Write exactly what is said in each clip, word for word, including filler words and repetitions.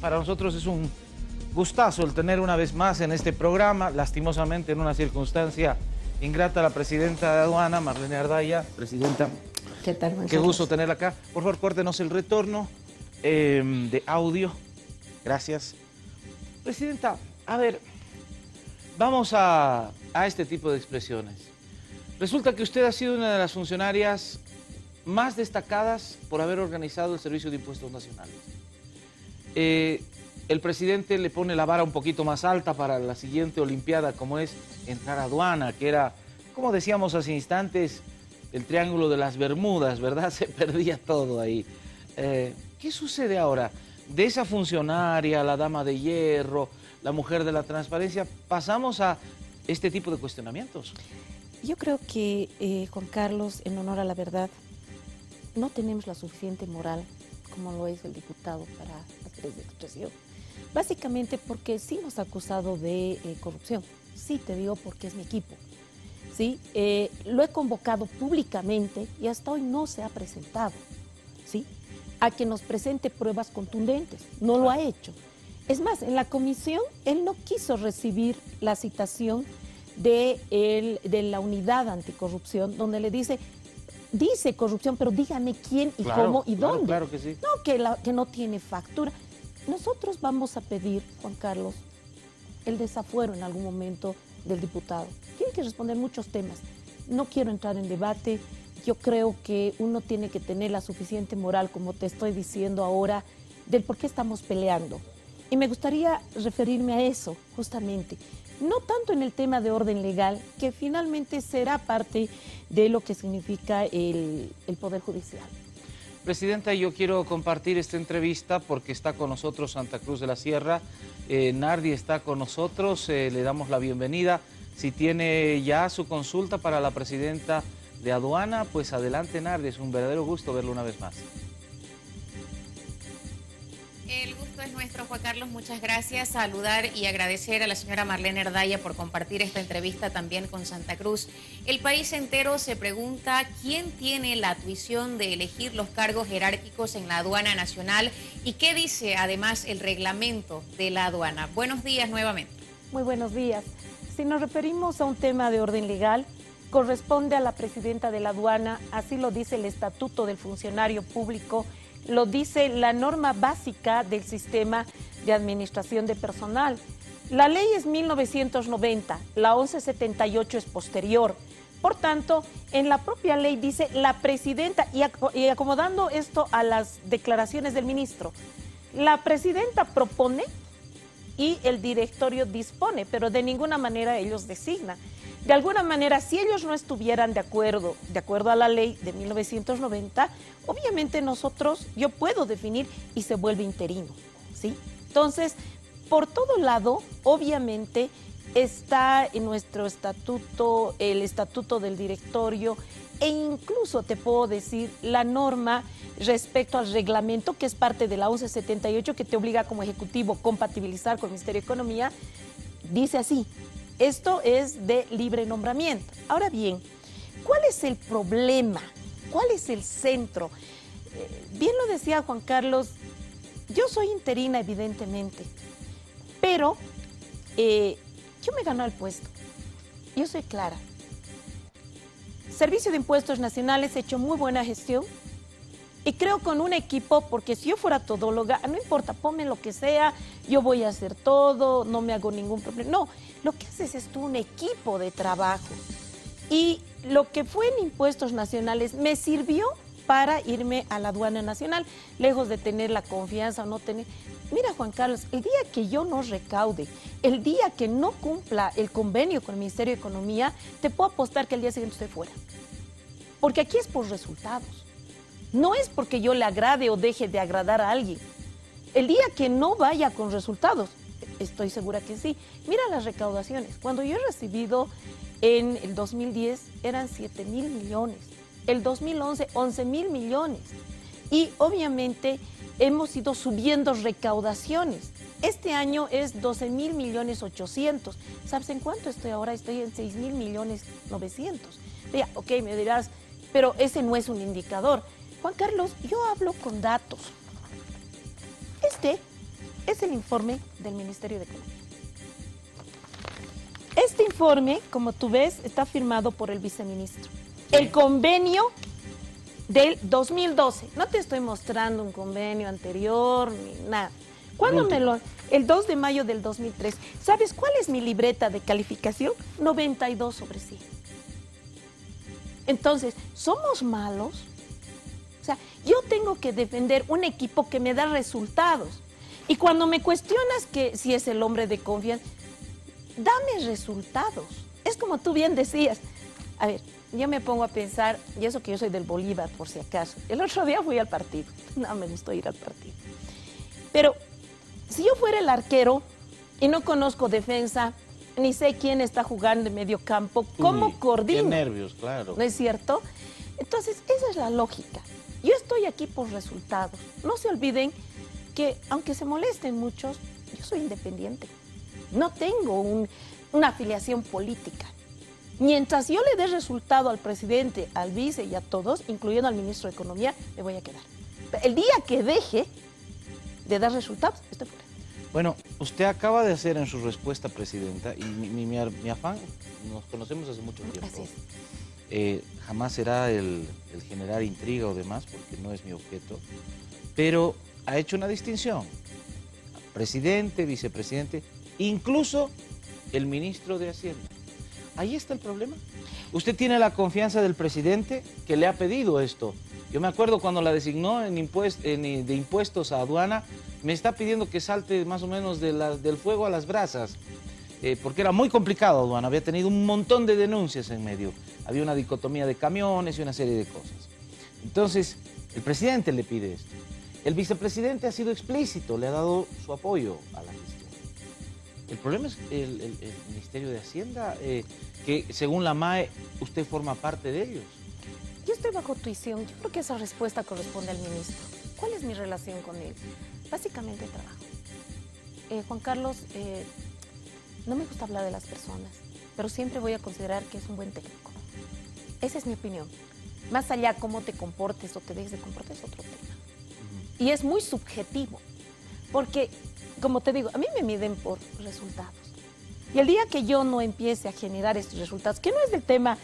Para nosotros es un gustazo el tener una vez más en este programa, lastimosamente en una circunstancia ingrata, la presidenta de Aduana, Marlene Ardaya. Presidenta, ¿qué tal? Qué gusto tenerla acá. Por favor, córtenos el retorno eh, de audio. Gracias. Presidenta, a ver, vamos a, a este tipo de expresiones. Resulta que usted ha sido una de las funcionarias más destacadas por haber organizado el Servicio de Impuestos Nacionales. Eh, el presidente le pone la vara un poquito más alta para la siguiente olimpiada, como es entrar a aduana, que era, como decíamos hace instantes, el triángulo de las Bermudas, ¿verdad? Se perdía todo ahí. Eh, ¿Qué sucede ahora? De esa funcionaria, la dama de hierro, la mujer de la transparencia, pasamos a este tipo de cuestionamientos. Yo creo que, eh, Juan Carlos, en honor a la verdad, no tenemos la suficiente moral, como lo es el diputado, para hacer esa expresión. Básicamente porque sí nos ha acusado de eh, corrupción. Sí te digo porque es mi equipo. ¿Sí? Eh, lo he convocado públicamente y hasta hoy no se ha presentado, ¿sí?, a que nos presente pruebas contundentes. No lo ha hecho. Es más, en la comisión él no quiso recibir la citación de, el, de la unidad anticorrupción, donde le dice, dice corrupción, pero dígame quién y claro, cómo y claro, dónde. Claro que sí. No, que, la, que no tiene factura. Nosotros vamos a pedir, Juan Carlos, el desafuero en algún momento del diputado. Tiene que responder muchos temas. No quiero entrar en debate. Yo creo que uno tiene que tener la suficiente moral, como te estoy diciendo ahora, del por qué estamos peleando. Y me gustaría referirme a eso, justamente. No tanto en el tema de orden legal, que finalmente será parte de lo que significa el, el Poder Judicial. Presidenta, yo quiero compartir esta entrevista porque está con nosotros Santa Cruz de la Sierra. Eh, Nardi está con nosotros, eh, le damos la bienvenida. Si tiene ya su consulta para la presidenta de Aduana, pues adelante, Nardi, es un verdadero gusto verlo una vez más. El gusto es nuestro, Juan Carlos, muchas gracias. Saludar y agradecer a la señora Marlene Ardaya por compartir esta entrevista también con Santa Cruz. El país entero se pregunta quién tiene la tuición de elegir los cargos jerárquicos en la Aduana Nacional y qué dice además el reglamento de la aduana. Buenos días nuevamente. Muy buenos días. Si nos referimos a un tema de orden legal, corresponde a la presidenta de la aduana, así lo dice el Estatuto del Funcionario Público, lo dice la norma básica del sistema de administración de personal. La ley es mil novecientos noventa, la once setenta y ocho es posterior. Por tanto, en la propia ley dice la presidenta, y acomodando esto a las declaraciones del ministro, la presidenta propone y el directorio dispone, pero de ninguna manera ellos designan. De alguna manera, si ellos no estuvieran de acuerdo, de acuerdo a la ley de mil novecientos noventa, obviamente nosotros, yo puedo definir y se vuelve interino, ¿sí? Entonces, por todo lado, obviamente, está en nuestro estatuto, el estatuto del directorio, e incluso te puedo decir la norma respecto al reglamento, que es parte de la once setenta y ocho, que te obliga como ejecutivo a compatibilizar con el Ministerio de Economía, dice así. Esto es de libre nombramiento. Ahora bien, ¿cuál es el problema? ¿Cuál es el centro? Eh, bien lo decía Juan Carlos, yo soy interina evidentemente, pero eh, yo me ganó el puesto. Yo soy clara. Servicio de Impuestos Nacionales ha hecho muy buena gestión y creo con un equipo, porque si yo fuera todóloga, no importa, ponme lo que sea, yo voy a hacer todo, no me hago ningún problema. No. Lo que haces es tú un equipo de trabajo y lo que fue en Impuestos Nacionales me sirvió para irme a la Aduana Nacional, lejos de tener la confianza o no tener. Mira, Juan Carlos, el día que yo no recaude, el día que no cumpla el convenio con el Ministerio de Economía, te puedo apostar que el día siguiente estoy fuera. Porque aquí es por resultados. No es porque yo le agrade o deje de agradar a alguien. El día que no vaya con resultados, estoy segura que sí. Mira las recaudaciones. Cuando yo he recibido en el dos mil diez eran siete mil millones. El dos mil once, once mil millones. Y obviamente hemos ido subiendo recaudaciones. Este año es doce mil millones ochocientos. ¿Sabes en cuánto estoy ahora? Estoy en seis mil millones novecientos. Ya, ok, me dirás, pero ese no es un indicador. Juan Carlos, yo hablo con datos. Este es es el informe del Ministerio de Economía. Este informe, como tú ves, está firmado por el viceministro. El convenio del dos mil doce. No te estoy mostrando un convenio anterior ni nada. ¿Cuándo me lo...? El dos de mayo del dos mil tres. ¿Sabes cuál es mi libreta de calificación? noventa y dos sobre cien. Entonces, ¿somos malos? O sea, yo tengo que defender un equipo que me da resultados. Y cuando me cuestionas que si es el hombre de confianza, dame resultados. Es como tú bien decías. A ver, yo me pongo a pensar, y eso que yo soy del Bolívar, por si acaso. El otro día fui al partido. No, me gustó ir al partido. Pero si yo fuera el arquero y no conozco defensa, ni sé quién está jugando en medio campo, ¿cómo Uy, coordino? Qué nervios, claro. ¿No es cierto? Entonces, esa es la lógica. Yo estoy aquí por resultados. No se olviden que, aunque se molesten muchos, yo soy independiente. No tengo un, una afiliación política. Mientras yo le dé resultado al presidente, al vice y a todos, incluyendo al ministro de Economía, me voy a quedar. El día que deje de dar resultados, estoy fuera. Bueno, usted acaba de hacer en su respuesta, Presidenta, y mi, mi, mi, mi afán, nos conocemos hace mucho tiempo. Así es. Eh, jamás será el, el generar intriga o demás, porque no es mi objeto, pero ha hecho una distinción. Presidente, vicepresidente, incluso el ministro de Hacienda. Ahí está el problema. Usted tiene la confianza del presidente que le ha pedido esto. Yo me acuerdo cuando la designó en impuest, en, de impuestos a aduana, me está pidiendo que salte más o menos de la, del fuego a las brasas, eh, porque era muy complicado aduana, había tenido un montón de denuncias en medio, había una dicotomía de camiones y una serie de cosas. Entonces, el presidente le pide esto. El vicepresidente ha sido explícito, le ha dado su apoyo a la gestión. El problema es el, el, el Ministerio de Hacienda, eh, que según la M A E, usted forma parte de ellos. Yo estoy bajo tuición, yo creo que esa respuesta corresponde al ministro. ¿Cuál es mi relación con él? Básicamente trabajo. Eh, Juan Carlos, eh, no me gusta hablar de las personas, pero siempre voy a considerar que es un buen técnico. Esa es mi opinión. Más allá de cómo te comportes o te dejes de comportar es otro tema. Uh-huh. Y es muy subjetivo, porque, como te digo, a mí me miden por resultados. Y el día que yo no empiece a generar estos resultados, que no es del tema...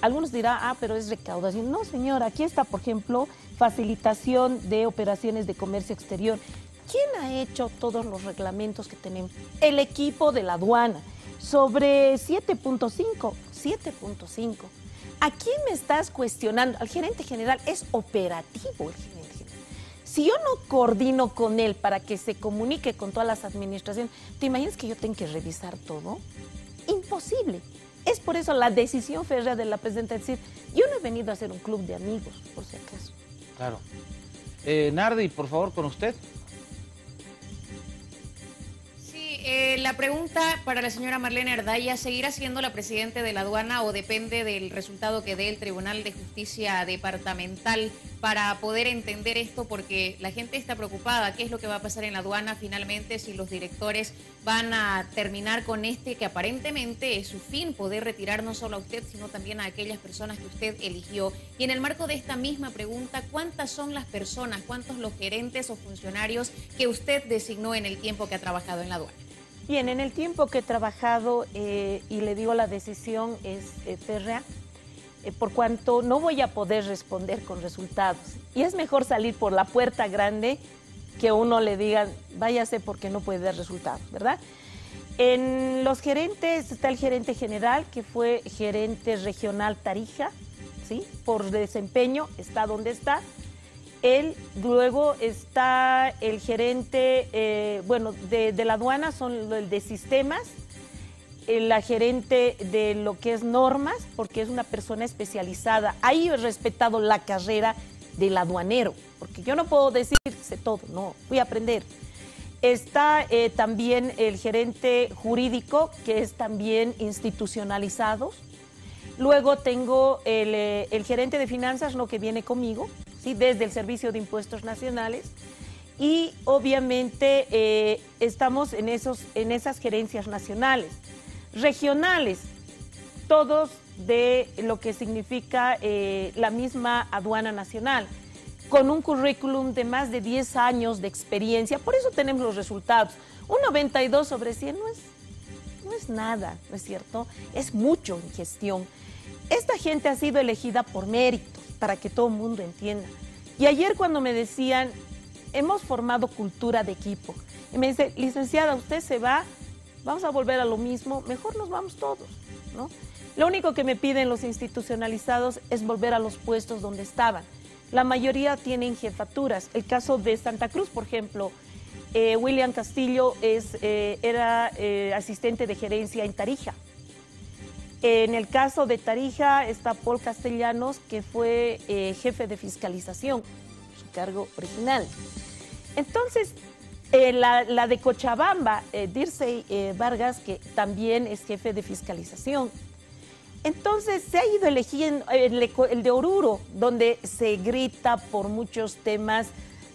Algunos dirán, ah, pero es recaudación. No, señor, aquí está, por ejemplo, facilitación de operaciones de comercio exterior. ¿Quién ha hecho todos los reglamentos que tenemos? El equipo de la aduana. Sobre siete punto cinco. ¿A quién me estás cuestionando? Al gerente general. Es operativo el gerente general. Si yo no coordino con él para que se comunique con todas las administraciones, ¿te imaginas que yo tengo que revisar todo? Imposible. Es por eso la decisión férrea de la presidenta es decir, yo no he venido a hacer un club de amigos, por si acaso. Claro. Eh, Nardi, por favor, con usted. Sí, eh, la pregunta para la señora Marlene Ardaya, ¿seguirá siendo la presidenta de la aduana o depende del resultado que dé el Tribunal de Justicia Departamental para poder entender esto? Porque la gente está preocupada, ¿qué es lo que va a pasar en la aduana finalmente si los directores... van a terminar con este que aparentemente es su fin, poder retirar no solo a usted, sino también a aquellas personas que usted eligió? Y en el marco de esta misma pregunta, ¿cuántas son las personas, cuántos los gerentes o funcionarios que usted designó en el tiempo que ha trabajado en la aduana? Bien, en el tiempo que he trabajado, eh, y le digo la decisión es eh, férrea, eh, por cuanto no voy a poder responder con resultados. Y es mejor salir por la puerta grande que uno le digan, váyase porque no puede dar resultados, ¿verdad? En los gerentes está el gerente general, que fue gerente regional Tarija, ¿sí? Por desempeño, está donde está. Él, luego está el gerente, eh, bueno, de, de la aduana, son el de sistemas, eh, la gerente de lo que es normas, porque es una persona especializada. Ahí he respetado la carrera del aduanero, porque yo no puedo decir sé todo, no, voy a aprender. Está eh, también el gerente jurídico, que es también institucionalizado. Luego tengo el, eh, el gerente de finanzas, lo que viene conmigo, ¿sí? Desde el Servicio de Impuestos Nacionales. Y obviamente eh, estamos en, esos, en esas gerencias nacionales. Regionales, todos de lo que significa eh, la misma Aduana Nacional. con un currículum de más de diez años de experiencia. Por eso tenemos los resultados. Un noventa y dos sobre cien no es, no es nada, ¿no es cierto? Es mucho en gestión. Esta gente ha sido elegida por méritos, para que todo el mundo entienda. Y ayer cuando me decían, hemos formado cultura de equipo, y me dice, licenciada, usted se va, vamos a volver a lo mismo, mejor nos vamos todos, ¿no? Lo único que me piden los institucionalizados es volver a los puestos donde estaban. La mayoría tienen jefaturas. El caso de Santa Cruz, por ejemplo, eh, William Castillo es, eh, era eh, asistente de gerencia en Tarija. En el caso de Tarija está Paul Castellanos, que fue eh, jefe de fiscalización, su cargo original. Entonces, eh, la, la de Cochabamba, eh, Dircey eh, Vargas, que también es jefe de fiscalización. Entonces, se ha ido eligiendo el, el de Oruro, donde se grita por muchos temas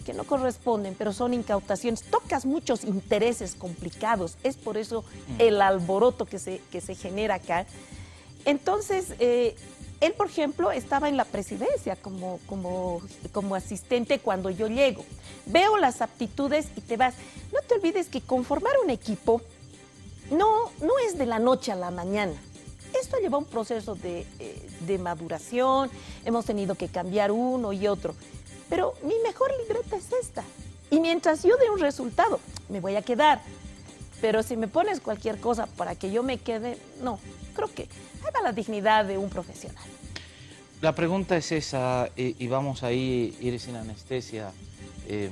que no corresponden, pero son incautaciones. Tocas muchos intereses complicados, es por eso el alboroto que se, que se genera acá. Entonces, eh, él, por ejemplo, estaba en la presidencia como, como, como asistente cuando yo llego. Veo las aptitudes y te vas. No te olvides que conformar un equipo no, no es de la noche a la mañana. Esto lleva un proceso de, de maduración, hemos tenido que cambiar uno y otro. Pero mi mejor libreta es esta. Y mientras yo dé un resultado, me voy a quedar. Pero si me pones cualquier cosa para que yo me quede, no. Creo que ahí va la dignidad de un profesional. La pregunta es esa, y, y vamos ahí ir sin anestesia eh,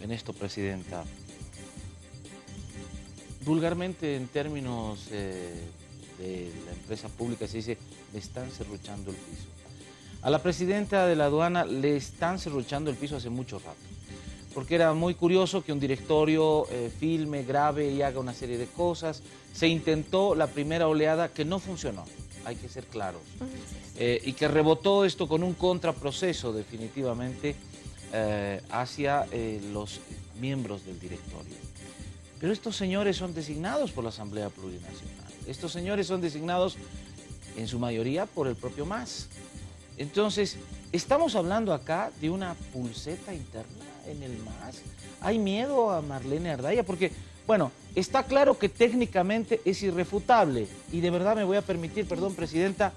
en esto, Presidenta. Vulgarmente, en términos Eh, de la empresa pública se dice, le están serruchando el piso. A la presidenta de la aduana le están serruchando el piso hace mucho rato, porque era muy curioso que un directorio eh, filme, grabe y haga una serie de cosas. Se intentó la primera oleada que no funcionó, hay que ser claros, eh, y que rebotó esto con un contraproceso definitivamente eh, hacia eh, los miembros del directorio. Pero estos señores son designados por la Asamblea Plurinacional. Estos señores son designados en su mayoría por el propio M A S. Entonces, estamos hablando acá de una pulseta interna en el M A S. ¿Hay miedo a Marlene Ardaya? Porque, bueno, está claro que técnicamente es irrefutable. Y de verdad me voy a permitir, perdón, Presidenta,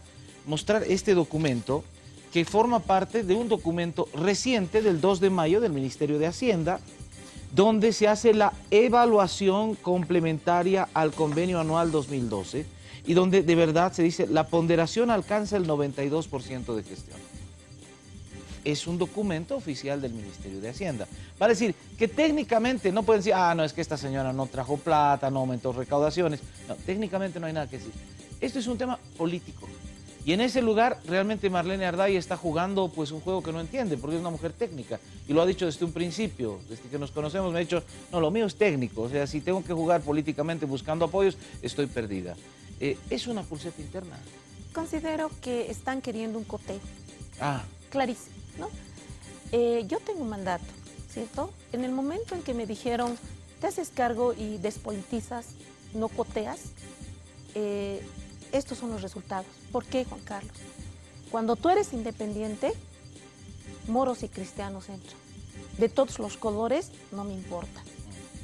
mostrar este documento que forma parte de un documento reciente del dos de mayo del Ministerio de Hacienda, donde se hace la evaluación complementaria al convenio anual dos mil doce y donde de verdad se dice la ponderación alcanza el noventa y dos por ciento de gestión. Es un documento oficial del Ministerio de Hacienda. Va a decir que técnicamente no pueden decir, ah, no, es que esta señora no trajo plata, no aumentó recaudaciones. No, técnicamente no hay nada que decir. Esto es un tema político. Y en ese lugar, realmente Marlene Ardaya está jugando pues un juego que no entiende, porque es una mujer técnica. Y lo ha dicho desde un principio, desde que nos conocemos, me ha dicho, no, lo mío es técnico. O sea, si tengo que jugar políticamente buscando apoyos, estoy perdida. Eh, es una pulseta interna. Considero que están queriendo un coteo. Ah. Clarísimo, ¿no? Eh, yo tengo un mandato, ¿cierto? En el momento en que me dijeron, te haces cargo y despolitizas, no coteas, eh, estos son los resultados. ¿Por qué, Juan Carlos? Cuando tú eres independiente, moros y cristianos entran. De todos los colores, no me importa.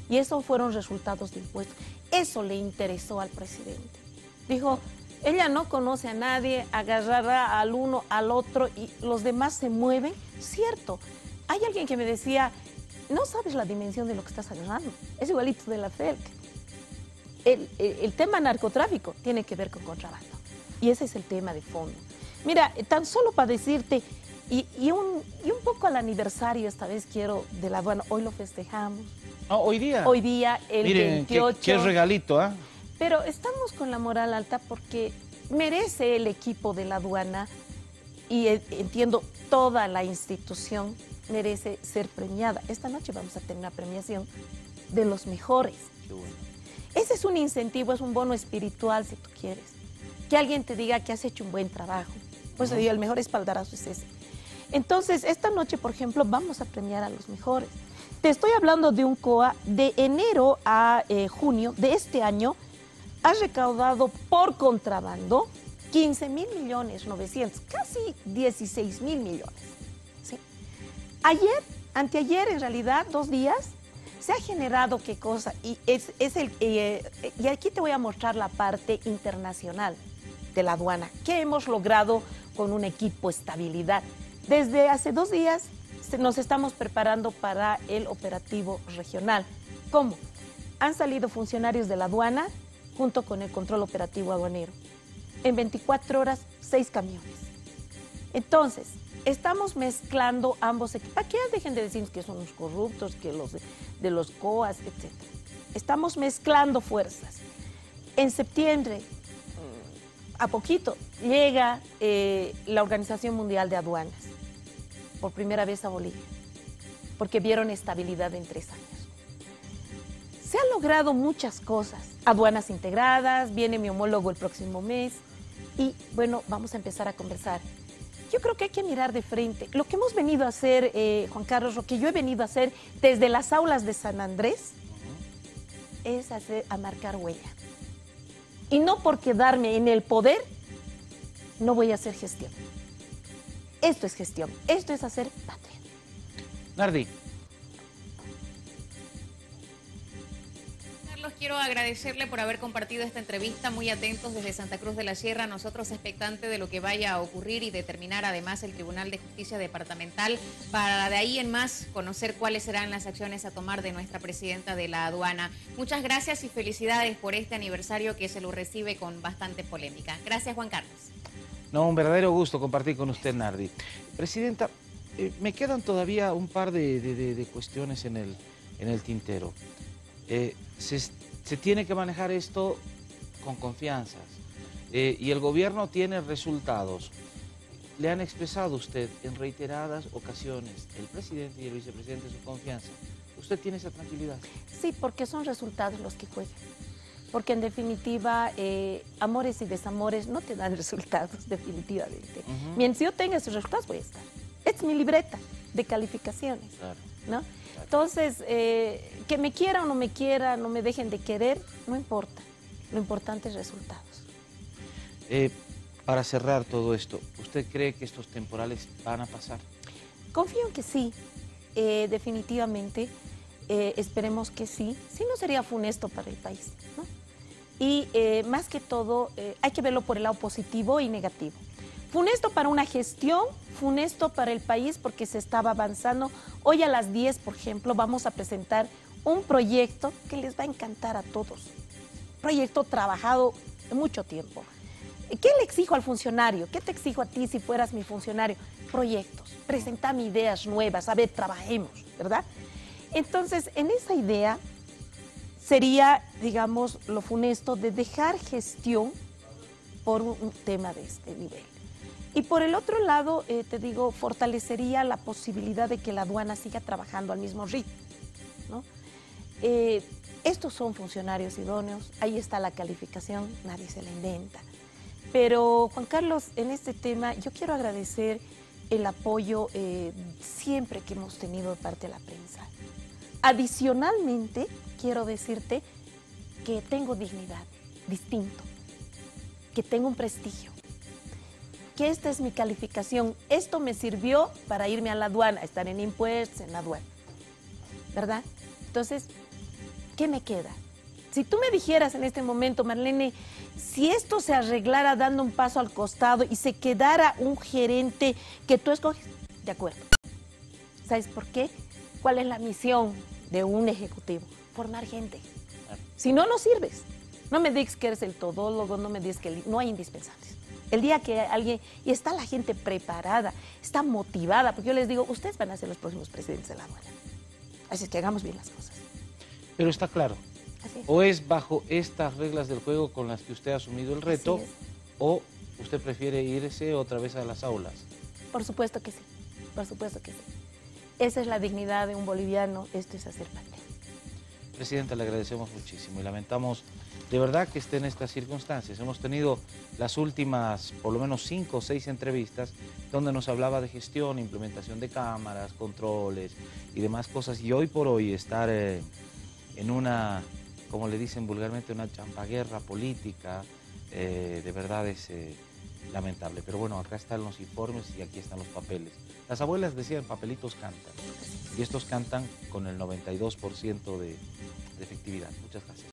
Y eso fueron resultados de impuestos. Eso le interesó al presidente. Dijo, ella no conoce a nadie, agarrará al uno, al otro, y los demás se mueven. Cierto, hay alguien que me decía, no sabes la dimensión de lo que estás agarrando. Es igualito de la F E L C. El, el, el tema narcotráfico tiene que ver con contrabando. Y ese es el tema de fondo. Mira, tan solo para decirte, y, y, un, y un poco al aniversario esta vez quiero de la aduana, hoy lo festejamos. Oh, ¿hoy día? Hoy día, el miren, veintiocho. Qué, qué regalito, ¿ah? ¿eh? Pero estamos con la moral alta porque merece el equipo de la aduana y entiendo toda la institución merece ser premiada. Esta noche vamos a tener una premiación de los mejores. Qué bueno. Ese es un incentivo, es un bono espiritual, si tú quieres. Que alguien te diga que has hecho un buen trabajo. Pues te digo, el mejor espaldarazo es ese. Entonces, esta noche, por ejemplo, vamos a premiar a los mejores. Te estoy hablando de un C O A de enero a eh, junio de este año. Has recaudado por contrabando quince mil millones novecientos, casi dieciséis mil millones. ¿Sí? Ayer, anteayer en realidad, dos días, se ha generado qué cosa, y, es, es el, eh, y aquí te voy a mostrar la parte internacional de la aduana, que hemos logrado con un equipo estabilidad. Desde hace dos días nos estamos preparando para el operativo regional. ¿Cómo? Han salido funcionarios de la aduana junto con el control operativo aduanero. En veinticuatro horas, seis camiones. Entonces, estamos mezclando ambos equipos. Para que ya dejen de decir que son los corruptos, que los de los C O A S, etcétera. Estamos mezclando fuerzas. En septiembre, a poquito, llega eh, la Organización Mundial de Aduanas por primera vez a Bolivia, porque vieron estabilidad en tres años. Se han logrado muchas cosas, aduanas integradas, viene mi homólogo el próximo mes y, bueno, vamos a empezar a conversar. Yo creo que hay que mirar de frente. Lo que hemos venido a hacer, eh, Juan Carlos, lo que yo he venido a hacer desde las aulas de San Andrés es hacer, a marcar huella. Y no por quedarme en el poder, no voy a hacer gestión. Esto es gestión, esto es hacer patria. Nardi. Carlos, quiero agradecerle por haber compartido esta entrevista, muy atentos desde Santa Cruz de la Sierra, nosotros expectantes de lo que vaya a ocurrir y determinar además el Tribunal de Justicia Departamental, para de ahí en más conocer cuáles serán las acciones a tomar de nuestra presidenta de la aduana. Muchas gracias y felicidades por este aniversario que se lo recibe con bastante polémica. Gracias, Juan Carlos. No, un verdadero gusto compartir con usted, Nardi. Presidenta, eh, me quedan todavía un par de, de, de, de cuestiones en el, en el tintero. Eh, se, se tiene que manejar esto con confianzas eh, y el gobierno tiene resultados. Le han expresado usted en reiteradas ocasiones, el presidente y el vicepresidente, su confianza. ¿Usted tiene esa tranquilidad? Sí, porque son resultados los que juegan. Porque en definitiva, eh, amores y desamores no te dan resultados, definitivamente. Uh-huh. Mientras yo tenga esos resultados, voy a estar. Es mi libreta de calificaciones. Claro. ¿No? Entonces, eh, que me quiera o no me quiera, no me dejen de querer, no importa. Lo importante es resultados. Eh, para cerrar todo esto, ¿usted cree que estos temporales van a pasar? Confío en que sí, eh, definitivamente. Eh, esperemos que sí. Si no, sería funesto para el país, ¿no? Y eh, más que todo, eh, hay que verlo por el lado positivo y negativo. Funesto para una gestión, funesto para el país porque se estaba avanzando. Hoy a las diez, por ejemplo, vamos a presentar un proyecto que les va a encantar a todos. Proyecto trabajado mucho tiempo. ¿Qué le exijo al funcionario? ¿Qué te exijo a ti si fueras mi funcionario? Proyectos, presentame ideas nuevas, a ver, trabajemos, ¿verdad? Entonces, en esa idea sería, digamos, lo funesto de dejar gestión por un tema de este nivel. Y por el otro lado, eh, te digo, fortalecería la posibilidad de que la aduana siga trabajando al mismo ritmo, ¿no? Eh, estos son funcionarios idóneos, ahí está la calificación, nadie se la inventa. Pero, Juan Carlos, en este tema yo quiero agradecer el apoyo eh, siempre que hemos tenido de parte de la prensa. Adicionalmente, quiero decirte que tengo dignidad, distinto, que tengo un prestigio. Que esta es mi calificación, esto me sirvió para irme a la aduana, estar en impuestos, en la aduana, ¿verdad? Entonces, ¿qué me queda? Si tú me dijeras en este momento, Marlene, si esto se arreglara dando un paso al costado y se quedara un gerente que tú escoges, de acuerdo. ¿Sabes por qué? ¿Cuál es la misión de un ejecutivo? Formar gente. Si no, no sirves. No me digas que eres el todólogo, no me digas que el... no hay indispensables. El día que alguien, y está la gente preparada, está motivada, porque yo les digo, ustedes van a ser los próximos presidentes de la aduana. Así es que hagamos bien las cosas. Pero está claro, así es. O es bajo estas reglas del juego con las que usted ha asumido el reto, o usted prefiere irse otra vez a las aulas. Por supuesto que sí, por supuesto que sí. Esa es la dignidad de un boliviano, esto es hacer patria. Presidenta, le agradecemos muchísimo y lamentamos de verdad que esté en estas circunstancias. Hemos tenido las últimas, por lo menos cinco o seis entrevistas, donde nos hablaba de gestión, implementación de cámaras, controles y demás cosas. Y hoy por hoy estar eh, en una, como le dicen vulgarmente, una champaguerra política, eh, de verdad es eh, lamentable. Pero bueno, acá están los informes y aquí están los papeles. Las abuelas decían, papelitos cantan. Y estos cantan con el noventa y dos por ciento de, de efectividad. Muchas gracias.